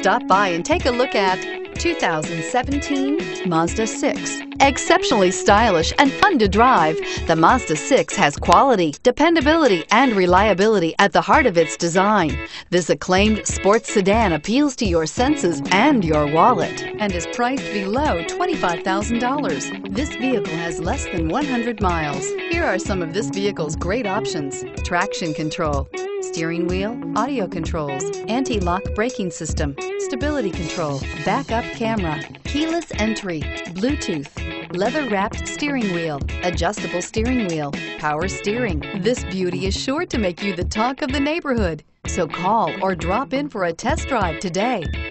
Stop by and take a look at 2017 Mazda 6. Exceptionally stylish and fun to drive, the Mazda 6 has quality, dependability, and reliability at the heart of its design. This acclaimed sports sedan appeals to your senses and your wallet and is priced below $25,000. This vehicle has less than 100 miles. Here are some of this vehicle's great options: traction control, steering wheel audio controls, anti-lock braking system, stability control, backup camera, keyless entry, Bluetooth, leather-wrapped steering wheel, adjustable steering wheel, power steering. This beauty is sure to make you the talk of the neighborhood. So call or drop in for a test drive today.